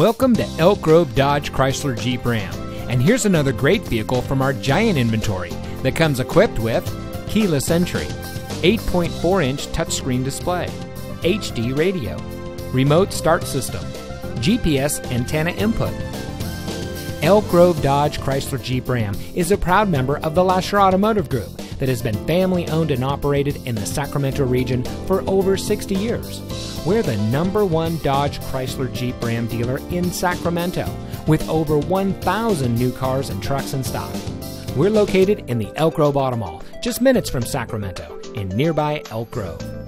Welcome to Elk Grove Dodge Chrysler Jeep Ram, and here's another great vehicle from our giant inventory that comes equipped with keyless entry, 8.4-inch touchscreen display, HD radio, remote start system, GPS antenna input. Elk Grove Dodge Chrysler Jeep Ram is a proud member of the Lasher Automotive Group that has been family owned and operated in the Sacramento region for over 60 years. We're the #1 Dodge Chrysler Jeep Ram dealer in Sacramento with over 1,000 new cars and trucks in stock. We're located in the Elk Grove Auto Mall, just minutes from Sacramento in nearby Elk Grove.